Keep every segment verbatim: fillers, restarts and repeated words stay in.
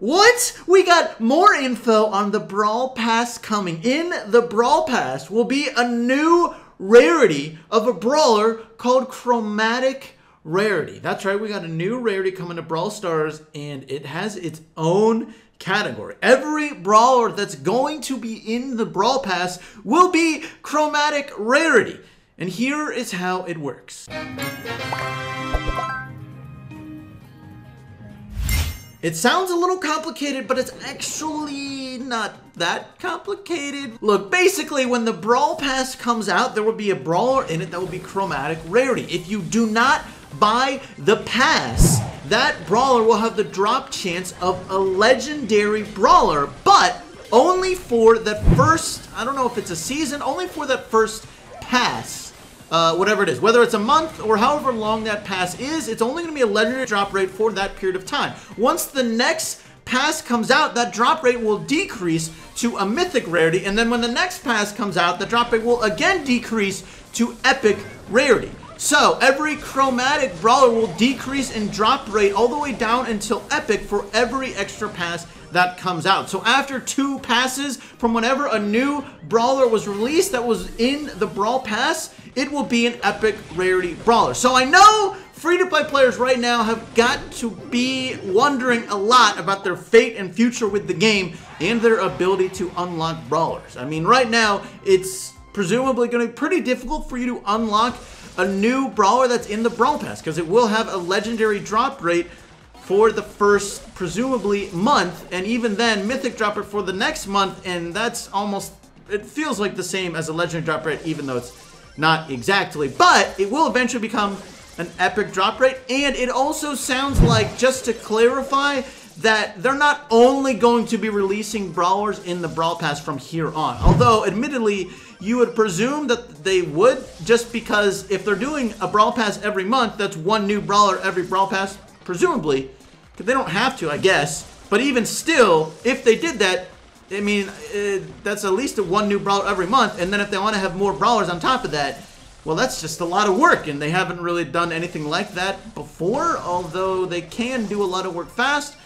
What? We got more info on the Brawl Pass coming. In the Brawl Pass will be a new rarity of a brawler called Chromatic Rarity. That's right, we got a new rarity coming to Brawl Stars, and it has its own category. Every brawler that's going to be in the Brawl Pass will be Chromatic Rarity. And here is how it works. It sounds a little complicated, but it's actually not that complicated. Look, basically when the Brawl Pass comes out, there will be a brawler in it that will be Chromatic Rarity. If you do not buy the pass, that brawler will have the drop chance of a legendary brawler, but only for that first, I don't know if it's a season, only for that first pass. Uh, whatever it is, whether it's a month or however long that pass is, it's only going to be a legendary drop rate for that period of time. Once the next pass comes out, that drop rate will decrease to a mythic rarity, and then when the next pass comes out, the drop rate will again decrease to epic rarity. So every chromatic brawler will decrease in drop rate all the way down until epic for every extra pass that comes out. So after two passes from whenever a new brawler was released that was in the Brawl Pass, it will be an epic rarity brawler. So I know free-to-play players right now have got to be wondering a lot about their fate and future with the game and their ability to unlock brawlers. I mean, right now, it's presumably going to be pretty difficult for you to unlock a new brawler that's in the Brawl Pass because it will have a legendary drop rate for the first, presumably, month, and even then, mythic drop rate for the next month, and that's almost, it feels like the same as a legendary drop rate, even though it's not exactly, but it will eventually become an epic drop rate. And it also sounds like, just to clarify, that they're not only going to be releasing brawlers in the Brawl Pass from here on, although admittedly you would presume that they would, just because if they're doing a Brawl Pass every month, that's one new brawler every Brawl Pass, presumably. They don't have to, I guess, but even still, if they did that, I mean, it, that's at least a one new brawler every month, and then if they want to have more brawlers on top of that, well, that's just a lot of work, and they haven't really done anything like that before, although they can do a lot of work fast.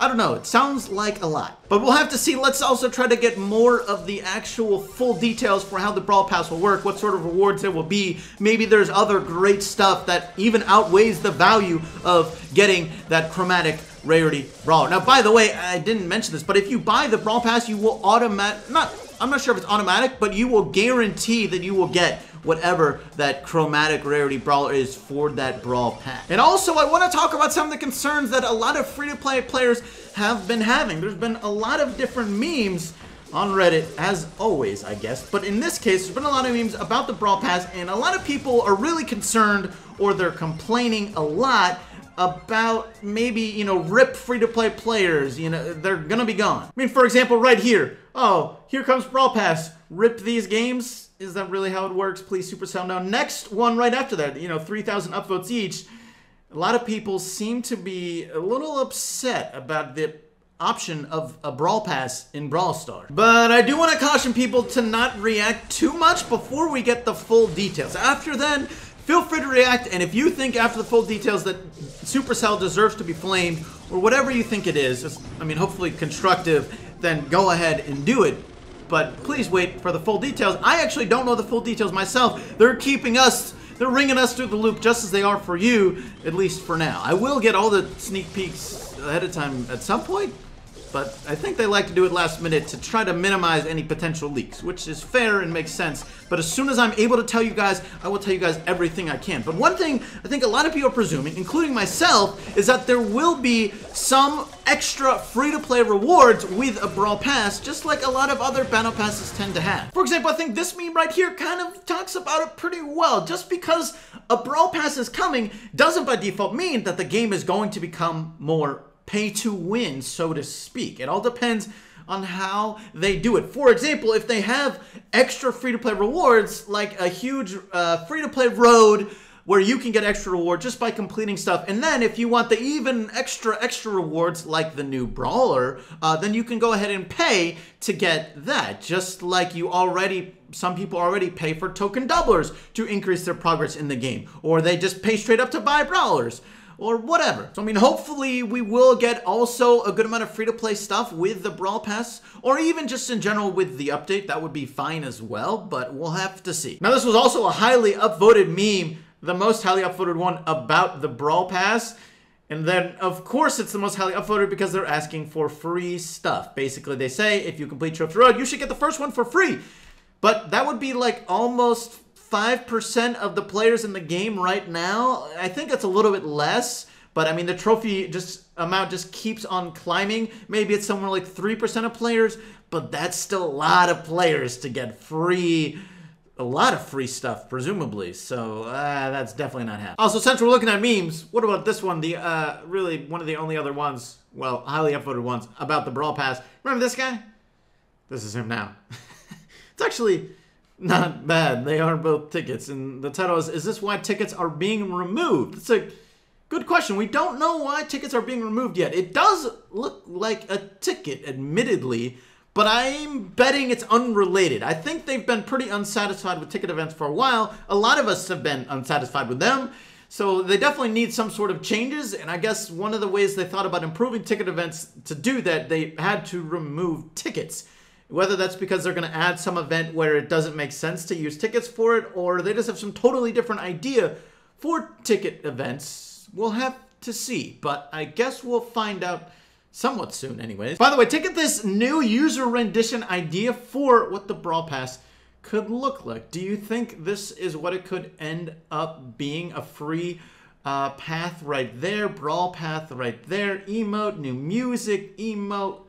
I don't know, it sounds like a lot, but we'll have to see. Let's also try to get more of the actual full details for how the Brawl Pass will work, what sort of rewards there will be. Maybe there's other great stuff that even outweighs the value of getting that Chromatic Rarity brawler. Now, by the way, I didn't mention this, but if you buy the Brawl Pass, you will automatic, not, I'm not sure if it's automatic, but you will guarantee that you will get whatever that Chromatic Rarity brawler is for that Brawl Pass. And also, I want to talk about some of the concerns that a lot of free-to-play players have been having. There's been a lot of different memes on Reddit, as always, I guess. But in this case, there's been a lot of memes about the Brawl Pass, and a lot of people are really concerned, or they're complaining a lot about maybe, you know, rip free-to-play players. You know, they're gonna be gone. I mean, for example, right here. Oh, here comes Brawl Pass. Rip these games. Is that really how it works? Please, Supercell. Now, next one right after that, you know, three thousand upvotes each. A lot of people seem to be a little upset about the option of a Brawl Pass in Brawl Stars. But I do want to caution people to not react too much before we get the full details. After then, feel free to react. And if you think after the full details that Supercell deserves to be flamed, or whatever you think it is, just, I mean, hopefully constructive, then go ahead and do it. But please wait for the full details. I actually don't know the full details myself. They're keeping us, they're ringing us through the loop just as they are for you, at least for now. I will get all the sneak peeks ahead of time at some point, but I think they like to do it last minute to try to minimize any potential leaks, which is fair and makes sense. But as soon as I'm able to tell you guys, I will tell you guys everything I can. But one thing I think a lot of people are presuming, including myself, is that there will be some extra free-to-play rewards with a Brawl Pass, just like a lot of other Battle Passes tend to have. For example, I think this meme right here kind of talks about it pretty well. Just because a Brawl Pass is coming doesn't by default mean that the game is going to become more pay to win, so to speak. It all depends on how they do it. For example, if they have extra free-to-play rewards, like a huge uh, free-to-play road, where you can get extra reward just by completing stuff. And then if you want the even extra, extra rewards like the new brawler, uh, then you can go ahead and pay to get that. Just like you already, some people already pay for token doublers to increase their progress in the game. Or they just pay straight up to buy brawlers. or whatever. So I mean, hopefully we will get also a good amount of free-to-play stuff with the Brawl Pass, or even just in general with the update. That would be fine as well, but we'll have to see. Now, this was also a highly upvoted meme, the most highly upvoted one about the Brawl Pass. And then, of course, it's the most highly upvoted because they're asking for free stuff. Basically, they say, if you complete Trophy Road, you should get the first one for free. But that would be like almost five percent of the players in the game right now. I think it's a little bit less. But, I mean, the trophy just amount just keeps on climbing. Maybe it's somewhere like three percent of players. But that's still a lot of players to get free A lot of free stuff, presumably, so uh, that's definitely not happening. Also, since we're looking at memes, what about this one? The, uh, really, one of the only other ones, well, highly upvoted ones, about the Brawl Pass. Remember this guy? This is him now. It's actually not bad. They are both tickets, and the title is, is this why tickets are being removed? It's a good question. We don't know why tickets are being removed yet. It does look like a ticket, admittedly, but I'm betting it's unrelated. I think they've been pretty unsatisfied with ticket events for a while. A lot of us have been unsatisfied with them. So they definitely need some sort of changes. And I guess one of the ways they thought about improving ticket events, to do that, they had to remove tickets. Whether that's because they're going to add some event where it doesn't make sense to use tickets for it, or they just have some totally different idea for ticket events, we'll have to see. But I guess we'll find out somewhat soon anyways. By the way, take at this new user rendition idea for what the Brawl Pass could look like. Do you think this is what it could end up being? A free uh, path right there, Brawl Path right there, emote, new music, emote,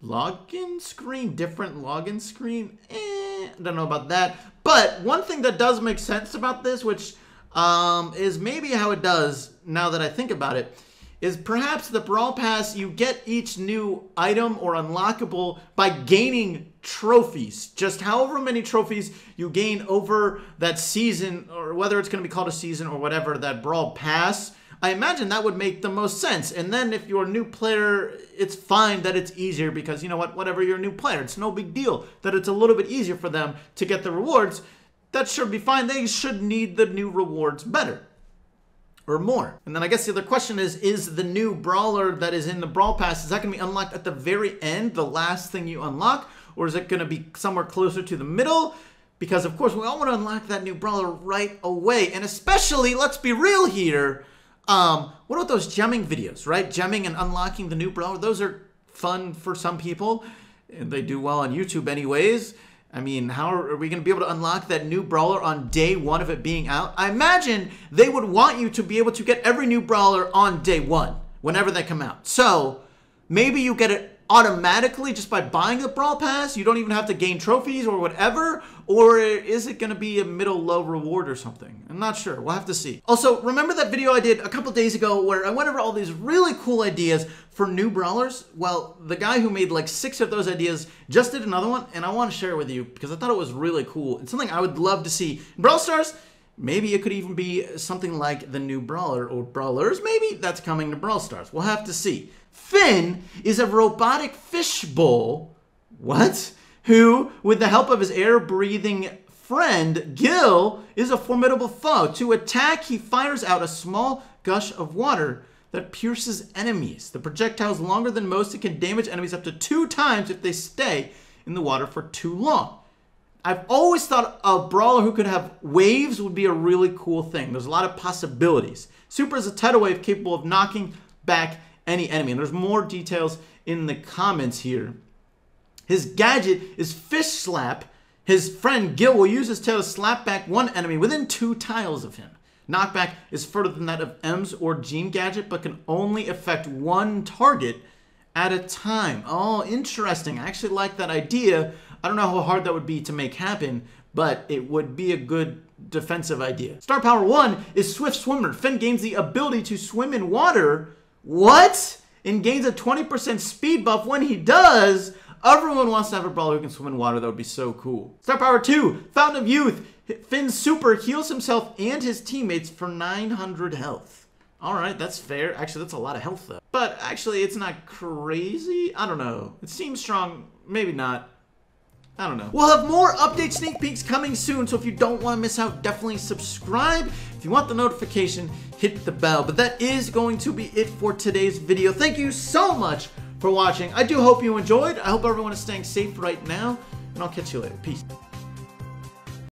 login screen, different login screen? Eh, don't know about that. But one thing that does make sense about this, which um, is maybe how it does now that I think about it, is perhaps the Brawl Pass, you get each new item or unlockable by gaining trophies. Just however many trophies you gain over that season, or whether it's going to be called a season or whatever, that Brawl Pass, I imagine that would make the most sense. And then if you're a new player, it's fine that it's easier because, you know what, whatever, you're a new player. It's no big deal that it's a little bit easier for them to get the rewards. That should be fine. They should need the new rewards better, or more. And then I guess the other question is, is the new brawler that is in the Brawl Pass, is that gonna be unlocked at the very end, the last thing you unlock? Or is it gonna be somewhere closer to the middle? Because of course we all wanna unlock that new brawler right away. And especially, let's be real here, um, what about those gemming videos, right? Gemming and unlocking the new brawler, those are fun for some people. And they do well on YouTube anyways. I mean, how are we going to be able to unlock that new brawler on day one of it being out? I imagine they would want you to be able to get every new brawler on day one, whenever they come out. So maybe you get it automatically just by buying the Brawl Pass. You don't even have to gain trophies or whatever. Or is it going to be a middle-low reward or something? I'm not sure. We'll have to see. Also, remember that video I did a couple days ago where I went over all these really cool ideas for new brawlers? Well, the guy who made like six of those ideas just did another one, and I want to share it with you because I thought it was really cool. It's something I would love to see. Brawl Stars, maybe it could even be something like the new brawler or brawlers. Maybe that's coming to Brawl Stars. We'll have to see. Finn is a robotic fishbowl. What? Who, with the help of his air-breathing friend, Gil, is a formidable foe. To attack, he fires out a small gush of water that pierces enemies. The projectile is longer than most. It can damage enemies up to two times if they stay in the water for too long. I've always thought a brawler who could have waves would be a really cool thing. There's a lot of possibilities. Super is a tidal wave capable of knocking back any enemy. And there's more details in the comments here. His gadget is Fish Slap. His friend Gil will use his tail to slap back one enemy within two tiles of him. Knockback is further than that of M's or Gene gadget, but can only affect one target at a time. Oh, interesting. I actually like that idea. I don't know how hard that would be to make happen, but it would be a good defensive idea. Star Power one is Swift Swimmer. Finn gains the ability to swim in water. What? And gains a twenty percent speed buff when he does. Everyone wants to have a brawler who can swim in water. That would be so cool. Star Power two, Fountain of Youth. Finn Super heals himself and his teammates for nine hundred health. All right, that's fair. Actually, that's a lot of health, though. But actually, it's not crazy. I don't know. It seems strong. Maybe not. I don't know. We'll have more update sneak peeks coming soon, so if you don't want to miss out, definitely subscribe. If If you want the notification, hit the bell. But that is going to be it for today's video. Thank you so much for watching. I do hope you enjoyed. I hope everyone is staying safe right now, and I'll catch you later. Peace.